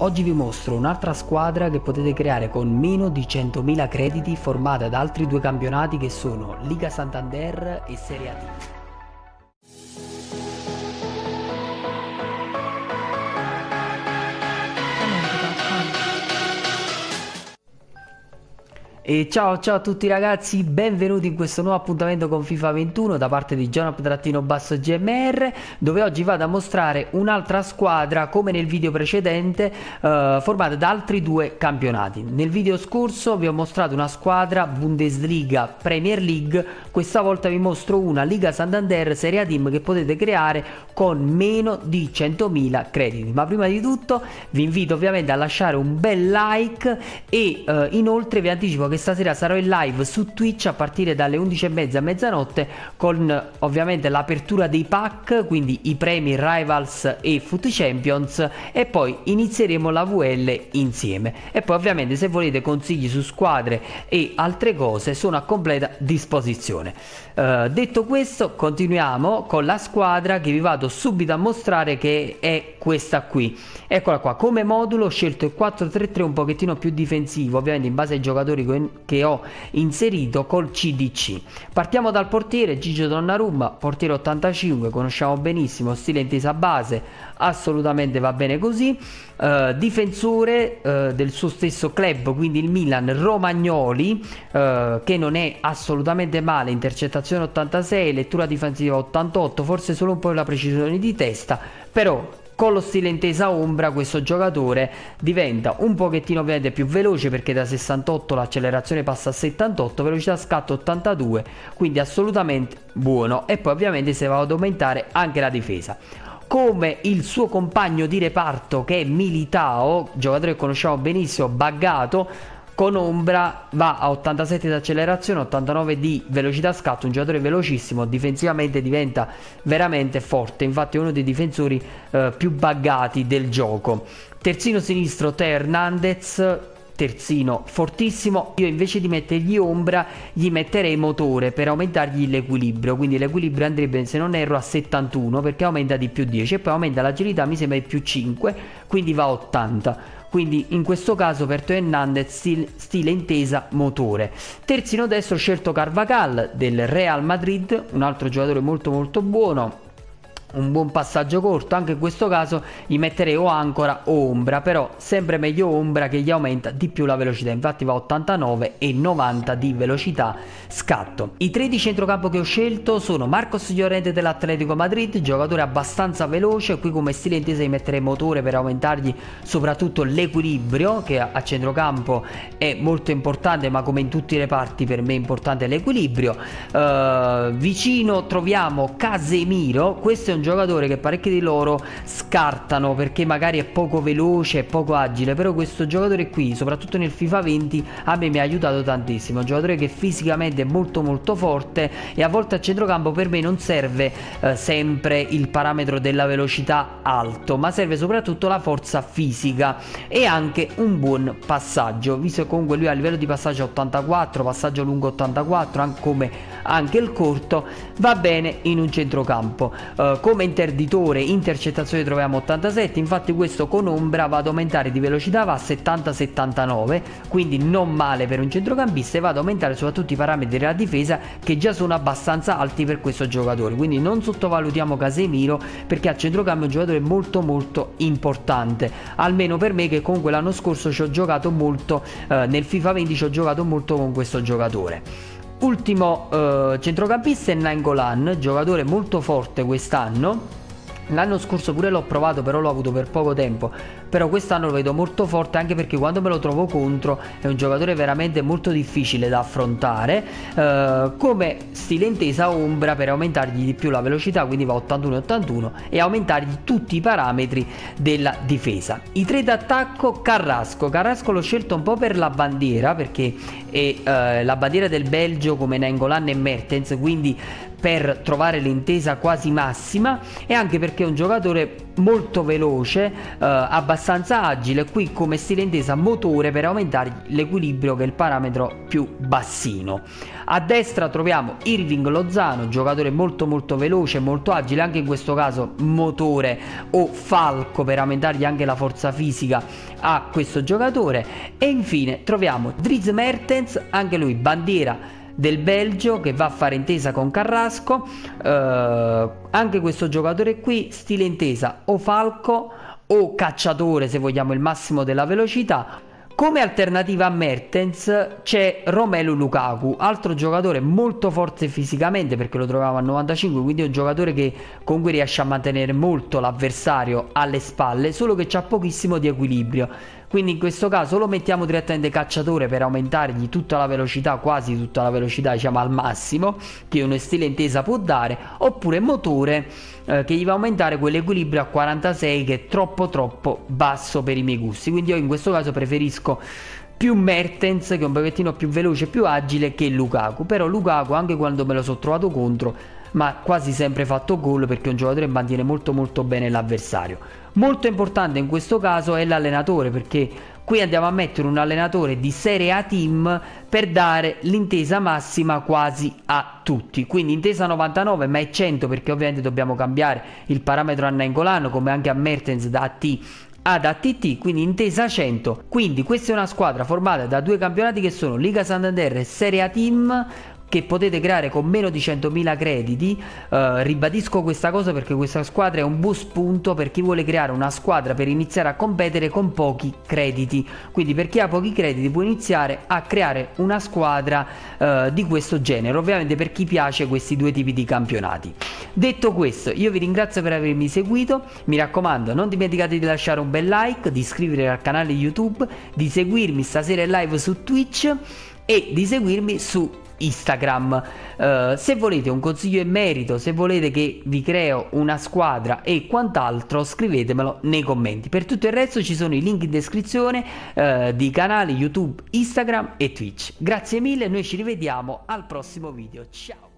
Oggi vi mostro un'altra squadra che potete creare con meno di 100.000 crediti, formata da altri due campionati che sono Liga Santander e Serie A Tim. E ciao a tutti ragazzi, benvenuti in questo nuovo appuntamento con FIFA 21 da parte di Gionap_GMR, dove oggi vado a mostrare un'altra squadra come nel video precedente, formata da altri due campionati. Nel video scorso vi ho mostrato una squadra Bundesliga Premier League, questa volta vi mostro una Liga Santander Serie A Tim che potete creare con meno di 100.000 crediti. Ma prima di tutto vi invito ovviamente a lasciare un bel like e inoltre vi anticipo che stasera sarò in live su Twitch a partire dalle 11:30 a mezzanotte con ovviamente l'apertura dei pack, quindi i premi Rivals e Foot Champions, e poi inizieremo la VL insieme. E poi ovviamente se volete consigli su squadre e altre cose sono a completa disposizione. Detto questo, continuiamo con la squadra che vi vado subito a mostrare, che è questa qui. Eccola qua. Come modulo ho scelto il 4-3-3 un pochettino più difensivo, ovviamente in base ai giocatori che ho inserito col CDC. Partiamo dal portiere Gigio Donnarumma, portiere 85, conosciamo benissimo, stile intesa base, assolutamente va bene così. Difensore del suo stesso club, quindi il Milan, Romagnoli, che non è assolutamente male, intercettazione 86, lettura difensiva 88, forse solo un po' la precisione di testa, però con lo stile intesa ombra questo giocatore diventa un pochettino ovviamente più veloce, perché da 68 l'accelerazione passa a 78, velocità scatto 82, quindi assolutamente buono. E poi ovviamente se va ad aumentare anche la difesa, come il suo compagno di reparto che è Militao, giocatore che conosciamo benissimo, buggato, con ombra, va a 87 di accelerazione, 89 di velocità scatto, un giocatore velocissimo, difensivamente diventa veramente forte, infatti è uno dei difensori più buggati del gioco. Terzino sinistro Theo Hernández, terzino fortissimo. Io invece di mettergli ombra gli metterei motore per aumentargli l'equilibrio, quindi l'equilibrio andrebbe, se non erro, a 71, perché aumenta di più 10 e poi aumenta l'agilità, mi sembra di più 5, quindi va a 80. Quindi in questo caso per Theo Hernández stile intesa motore. Terzino destro ho scelto Carvajal del Real Madrid, un altro giocatore molto buono, un buon passaggio corto. Anche in questo caso gli metterei o ancora o ombra, però sempre meglio ombra, che gli aumenta di più la velocità, infatti va a 89 e 90 di velocità scatto. I 13 centrocampo che ho scelto sono Marcos Llorente dell'Atletico Madrid, giocatore abbastanza veloce, qui come stile intesa di mettere motore per aumentargli soprattutto l'equilibrio, che a centrocampo è molto importante, ma come in tutti i reparti per me è importante l'equilibrio. Vicino troviamo Casemiro, questo è un giocatore che parecchi di loro scartano perché magari è poco veloce, è poco agile, però questo giocatore qui soprattutto nel FIFA 20 a me mi ha aiutato tantissimo, un giocatore che fisicamente è molto forte e a volte a centrocampo per me non serve sempre il parametro della velocità alto, ma serve soprattutto la forza fisica e anche un buon passaggio, visto che comunque lui a livello di passaggio 84, passaggio lungo 84, anche come anche il corto va bene in un centrocampo. Come interditore, intercettazione troviamo 87, infatti questo con ombra va ad aumentare di velocità, va a 70-79, quindi non male per un centrocampista, e va ad aumentare soprattutto i parametri della difesa che già sono abbastanza alti per questo giocatore, quindi non sottovalutiamo Casemiro, perché a centrocampo è un giocatore molto importante, almeno per me che comunque l'anno scorso ci ho giocato molto, nel FIFA 20 ci ho giocato molto con questo giocatore. Ultimo centrocampista è Nainggolan, giocatore molto forte quest'anno. L'anno scorso pure l'ho provato, però l'ho avuto per poco tempo, però quest'anno lo vedo molto forte, anche perché quando me lo trovo contro è un giocatore veramente molto difficile da affrontare. Come stile intesa ombra per aumentargli di più la velocità, quindi va 81-81 e aumentargli tutti i parametri della difesa. I tre d'attacco, Carrasco l'ho scelto un po' per la bandiera, perché è la bandiera del Belgio come Nainggolan e Mertens, quindi per trovare l'intesa quasi massima, e anche perché è un giocatore molto veloce, abbastanza agile, qui come stile intesa motore per aumentare l'equilibrio, che è il parametro più bassino. A destra troviamo Irving Lozano, giocatore molto veloce, molto agile, anche in questo caso motore o falco per aumentargli anche la forza fisica a questo giocatore. E infine troviamo Dries Mertens, anche lui bandiera del Belgio, che va a fare intesa con Carrasco, anche questo giocatore qui stile intesa o falco o cacciatore, se vogliamo il massimo della velocità. Come alternativa a Mertens c'è Romelu Lukaku, altro giocatore molto forte fisicamente, perché lo troviamo a 95, quindi è un giocatore che comunque riesce a mantenere molto l'avversario alle spalle, solo che c'ha pochissimo di equilibrio. Quindi in questo caso lo mettiamo direttamente cacciatore per aumentargli tutta la velocità, quasi tutta la velocità, diciamo al massimo che uno stile intesa può dare, oppure motore, che gli va a aumentare quell'equilibrio a 46 che è troppo basso per i miei gusti. Quindi io in questo caso preferisco più Mertens, che è un pochettino più veloce, più agile, che Lukaku. Però Lukaku, anche quando me lo sono trovato contro, ma quasi sempre fatto gol, perché è un giocatore che mantiene molto bene l'avversario. Molto importante in questo caso è l'allenatore, perché qui andiamo a mettere un allenatore di Serie A Tim per dare l'intesa massima quasi a tutti. Quindi intesa 99, ma è 100 perché ovviamente dobbiamo cambiare il parametro a Nainggolan, come anche a Mertens, da AT ad ATT, quindi intesa 100. Quindi questa è una squadra formata da due campionati che sono Liga Santander e Serie A Tim, che potete creare con meno di 100.000 crediti. Ribadisco questa cosa perché questa squadra è un buon spunto per chi vuole creare una squadra per iniziare a competere con pochi crediti. Quindi per chi ha pochi crediti può iniziare a creare una squadra di questo genere, ovviamente per chi piace questi due tipi di campionati. Detto questo, io vi ringrazio per avermi seguito, mi raccomando non dimenticate di lasciare un bel like, di iscrivervi al canale YouTube, di seguirmi stasera in live su Twitch e di seguirmi su Instagram. Se volete un consiglio in merito, se volete che vi creo una squadra e quant'altro, scrivetemelo nei commenti. Per tutto il resto ci sono i link in descrizione di canali YouTube, Instagram e Twitch. Grazie mille, noi ci rivediamo al prossimo video, ciao!